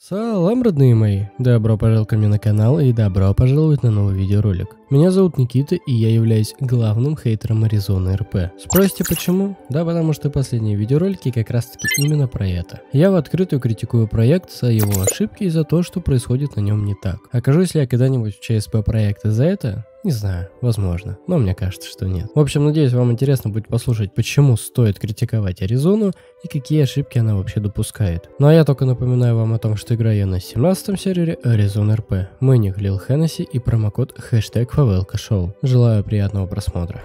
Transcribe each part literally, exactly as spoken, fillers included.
Салам, родные мои! Добро пожаловать ко мне на канал и добро пожаловать на новый видеоролик. Меня зовут Никита, и я являюсь главным хейтером Arizona эр пи. Спросите почему? Да потому что последние видеоролики как раз таки именно про это. Я в открытую критикую проект за его ошибки и за то, что происходит на нем не так. Окажусь ли я когда-нибудь в ЧСП проекта за это? Не знаю, возможно, но мне кажется, что нет. В общем, надеюсь, вам интересно будет послушать, почему стоит критиковать Аризону и какие ошибки она вообще допускает. Ну а я только напоминаю вам о том, что играю я на семнадцатом сервере Arizona эр пи. Мой ник Lil_Hennesy и промокод хэштег Favelka Show. Желаю приятного просмотра.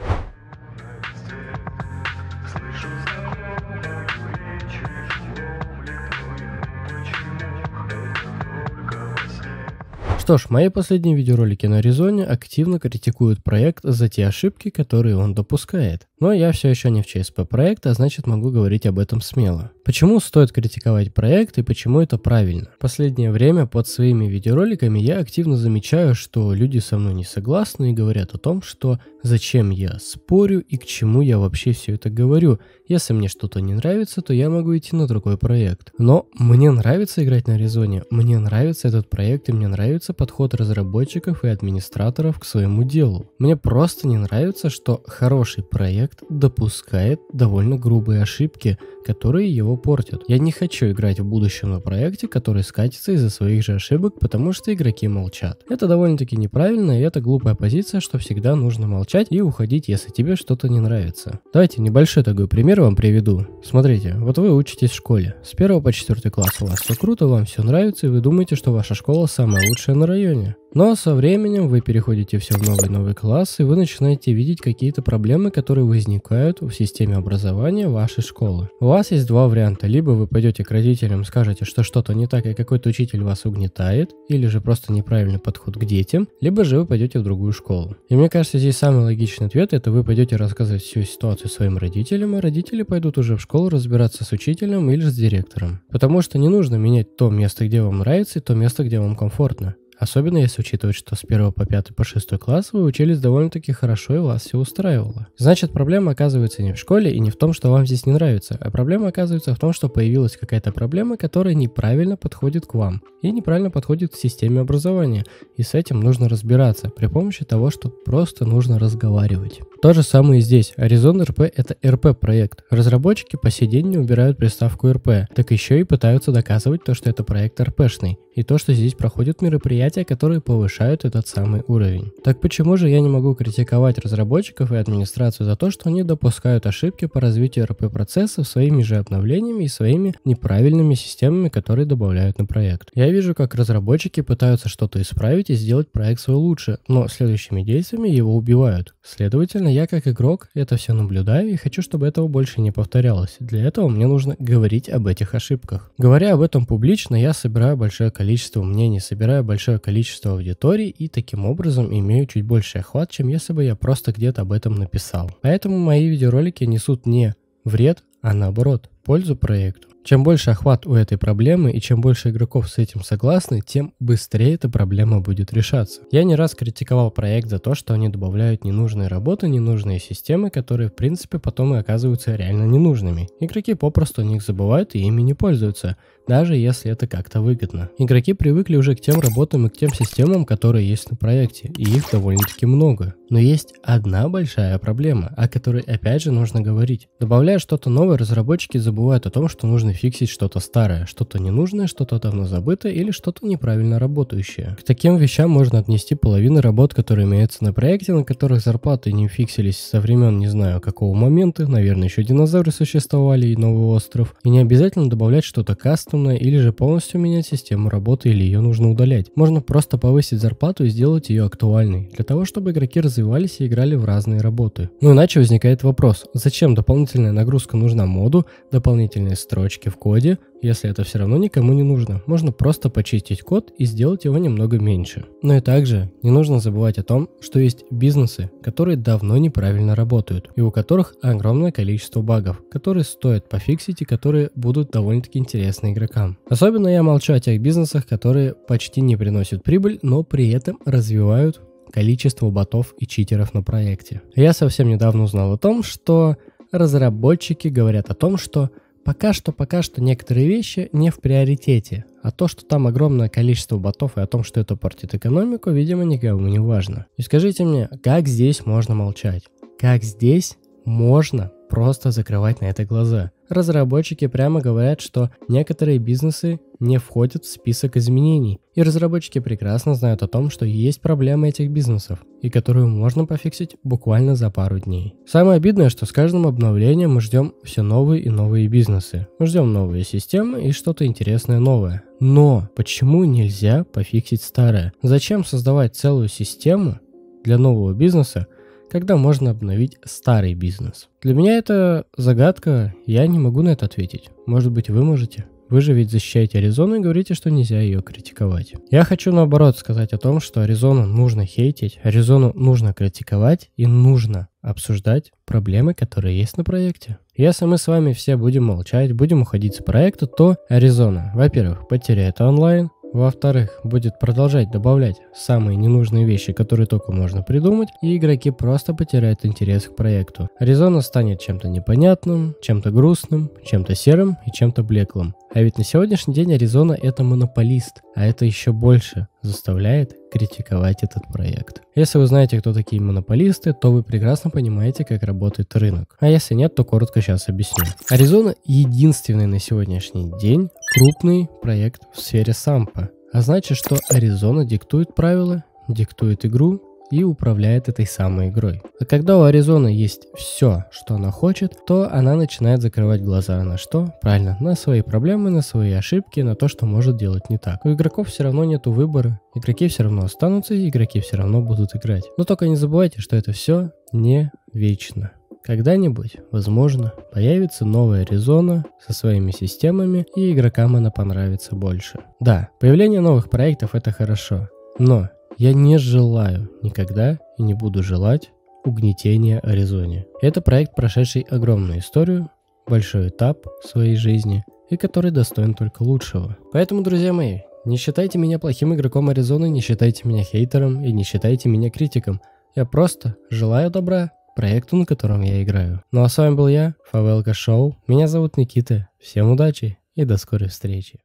Что ж, мои последние видеоролики на Аризоне активно критикуют проект за те ошибки, которые он допускает. Но я все еще не в ЧСП проекта, а значит могу говорить об этом смело. Почему стоит критиковать проект и почему это правильно? В последнее время под своими видеороликами я активно замечаю, что люди со мной не согласны и говорят о том, что зачем я спорю и к чему я вообще все это говорю. Если мне что-то не нравится, то я могу идти на другой проект. Но мне нравится играть на Аризоне, мне нравится этот проект и мне нравится подход разработчиков и администраторов к своему делу. Мне просто не нравится, что хороший проект допускает довольно грубые ошибки, которые его портят. Я не хочу играть в будущем на проекте, который скатится из-за своих же ошибок, потому что игроки молчат. Это довольно-таки неправильно, и это глупая позиция, что всегда нужно молчать и уходить, если тебе что-то не нравится. Давайте небольшой такой пример вам приведу. Смотрите, вот вы учитесь в школе. С первого по четвёртый класс у вас все круто, вам все нравится, и вы думаете, что ваша школа самая лучшая на районе. Но со временем вы переходите все в новый-новый класс, и вы начинаете видеть какие-то проблемы, которые возникают в системе образования вашей школы. У вас есть два варианта. Либо вы пойдете к родителям, скажете, что что-то не так, и какой-то учитель вас угнетает, или же просто неправильный подход к детям, либо же вы пойдете в другую школу. И мне кажется, здесь самый логичный ответ – это вы пойдете рассказывать всю ситуацию своим родителям, а родители пойдут уже в школу разбираться с учителем или же с директором. Потому что не нужно менять то место, где вам нравится, и то место, где вам комфортно. Особенно если учитывать, что с первого по пятый по шестой класс вы учились довольно-таки хорошо и вас все устраивало. Значит, проблема оказывается не в школе и не в том, что вам здесь не нравится, а проблема оказывается в том, что появилась какая-то проблема, которая неправильно подходит к вам и неправильно подходит к системе образования. И с этим нужно разбираться при помощи того, что просто нужно разговаривать. То же самое и здесь. Arizona эр пи – это эр пи-проект. Разработчики по сей день не убирают приставку эр пи, так еще и пытаются доказывать то, что это проект эр пи-шный, и то, что здесь проходят мероприятия, которые повышают этот самый уровень. Так почему же я не могу критиковать разработчиков и администрацию за то, что они допускают ошибки по развитию эр пи-процессов своими же обновлениями и своими неправильными системами, которые добавляют на проект? Я вижу, как разработчики пытаются что-то исправить и сделать проект свой лучше, но следующими действиями его убивают. Следовательно, я как игрок это все наблюдаю и хочу, чтобы этого больше не повторялось. Для этого мне нужно говорить об этих ошибках. Говоря об этом публично, я собираю большое количество мнений, собираю большое количество аудиторий и таким образом имею чуть больше охват, чем если бы я просто где-то об этом написал. Поэтому мои видеоролики несут не вред, а наоборот, пользу проекту. Чем больше охват у этой проблемы и чем больше игроков с этим согласны, тем быстрее эта проблема будет решаться. Я не раз критиковал проект за то, что они добавляют ненужные работы, ненужные системы, которые в принципе потом и оказываются реально ненужными. Игроки попросту о них забывают и ими не пользуются, даже если это как-то выгодно. Игроки привыкли уже к тем работам и к тем системам, которые есть на проекте, и их довольно-таки много. Но есть одна большая проблема, о которой опять же нужно говорить. Добавляя что-то новое, разработчики забывают о том, что нужно фиксить что-то старое, что-то ненужное, что-то давно забытое или что-то неправильно работающее. К таким вещам можно отнести половину работ, которые имеются на проекте, на которых зарплаты не фиксились со времен не знаю какого момента, наверное, еще динозавры существовали и новый остров. И не обязательно добавлять что-то кастомное или же полностью менять систему работы или ее нужно удалять. Можно просто повысить зарплату и сделать ее актуальной, для того, чтобы игроки развивались и играли в разные работы. Ну иначе возникает вопрос, зачем дополнительная нагрузка нужна моду, дополнительные строчки в коде, если это все равно никому не нужно. Можно просто почистить код и сделать его немного меньше. Но и также не нужно забывать о том, что есть бизнесы, которые давно неправильно работают и у которых огромное количество багов, которые стоит пофиксить и которые будут довольно-таки интересны игрокам. Особенно я молчу о тех бизнесах, которые почти не приносят прибыль, но при этом развивают количество ботов и читеров на проекте. Я совсем недавно узнал о том, что разработчики говорят о том, что Пока что, пока что некоторые вещи не в приоритете, а то, что там огромное количество ботов и о том, что это портит экономику, видимо, никому не важно. И скажите мне, как здесь можно молчать? Как здесь можно просто закрывать на это глаза? Разработчики прямо говорят, что некоторые бизнесы не входят в список изменений. И разработчики прекрасно знают о том, что есть проблемы этих бизнесов, и которую можно пофиксить буквально за пару дней. Самое обидное, что с каждым обновлением мы ждем все новые и новые бизнесы. Мы ждем новые системы и что-то интересное новое. Но почему нельзя пофиксить старое? Зачем создавать целую систему для нового бизнеса, когда можно обновить старый бизнес? Для меня это загадка, я не могу на это ответить. Может быть, вы можете? Вы же ведь защищаете Аризону и говорите, что нельзя ее критиковать. Я хочу наоборот сказать о том, что Аризону нужно хейтить, Аризону нужно критиковать и нужно обсуждать проблемы, которые есть на проекте. Если мы с вами все будем молчать, будем уходить с проекта, то Аризона, во-первых, потеряет онлайн, во-вторых, будет продолжать добавлять самые ненужные вещи, которые только можно придумать, и игроки просто потеряют интерес к проекту. Аризона станет чем-то непонятным, чем-то грустным, чем-то серым и чем-то блеклым. А ведь на сегодняшний день Аризона это монополист, а это еще больше заставляет критиковать этот проект. Если вы знаете, кто такие монополисты, то вы прекрасно понимаете, как работает рынок. А если нет, то коротко сейчас объясню. Аризона единственный на сегодняшний день крупный проект в сфере сампа. А значит, что Аризона диктует правила, диктует игру и управляет этой самой игрой. А когда у Аризоны есть все, что она хочет, то она начинает закрывать глаза на что? Правильно, на свои проблемы, на свои ошибки, на то, что может делать не так. У игроков все равно нету выбора, игроки все равно останутся, и игроки все равно будут играть. Но только не забывайте, что это все не вечно. Когда-нибудь, возможно, появится новая Аризона со своими системами, и игрокам она понравится больше. Да, появление новых проектов это хорошо, но я не желаю никогда и не буду желать угнетения Аризоне. Это проект, прошедший огромную историю, большой этап в своей жизни и который достоин только лучшего. Поэтому, друзья мои, не считайте меня плохим игроком Аризоны, не считайте меня хейтером и не считайте меня критиком. Я просто желаю добра проекту, на котором я играю. Ну а с вами был я, Фавелка Шоу. Меня зовут Никита. Всем удачи и до скорой встречи.